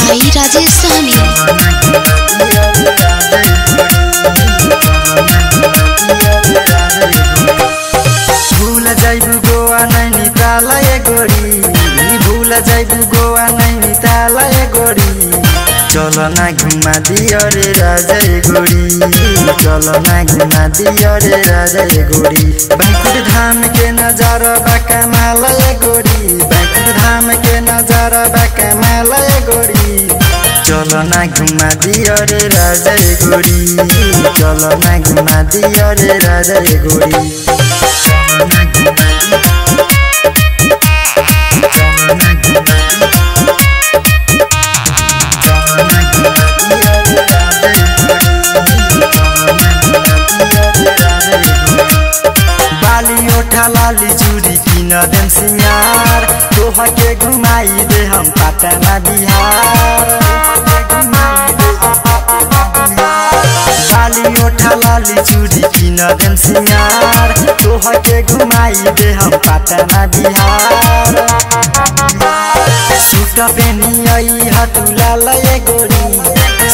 भाई राजेश साहनी। भूल जाइबू गोवा नैनी ताला ये गोरी, भूल जाइबू गोवा नैनी ताला ये गोरी, चलो ना घुमा दियो रे राजा ये गोरी, चलो ना घुमा दियो रे राजा ये गोरी। बैंकुट धाम के नजारा बाका माला ये गोरी, बैंकुट धाम के नजारा बाका माला ये गोरी, चलो ना घुमा दियो रे राजा ये गोरी, चलो ना घुमा दियो रे राजा ये गोरी। लाली चूड़ी की नदम सिंगार तोहा के घुमाई दे हम पटना बिहार, लाली ओठा लाली चूड़ी की नदम सिंगार तोहा के घुमाई दे हम पटना बिहार। सूट पहनी आई हतू लाला ये गोरी,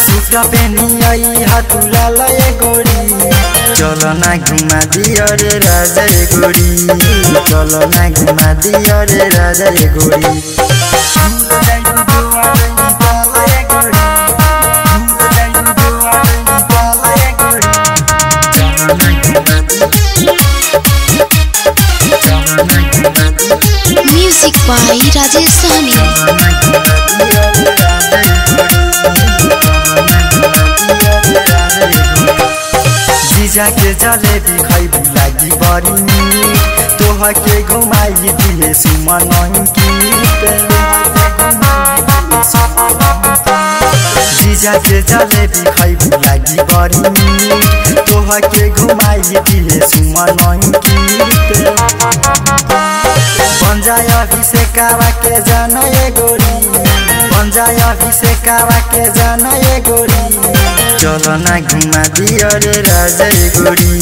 सूट पहनी आई हतू लाला ये गोरी, चलो ना घुमा दियो रे राजा ये गोरी, चलो ना घुमा दियो रे राजा ये गोरी। Music by Rajesh Sahni. के जलेबी खैबी लागी बड़ी मीठ, तोहा के घुमाई दिले सुमन अंकित, जीजा के जलेबी खैबी लागी बड़ी मीठ, तोहा के घुमाई दिले सुमन अंकित। बन जाय अभिषेक के जाना ये गोरी, बन जाय अभिषेक के जाना ये गोरी, चलो ना घुमा दियो रे राजा ये गोरी,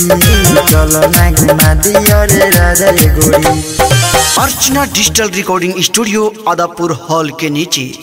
चलो ना घुमा दियो रे राजा ये गोरी। Archana digital recording studio Adapur hall के नीचे।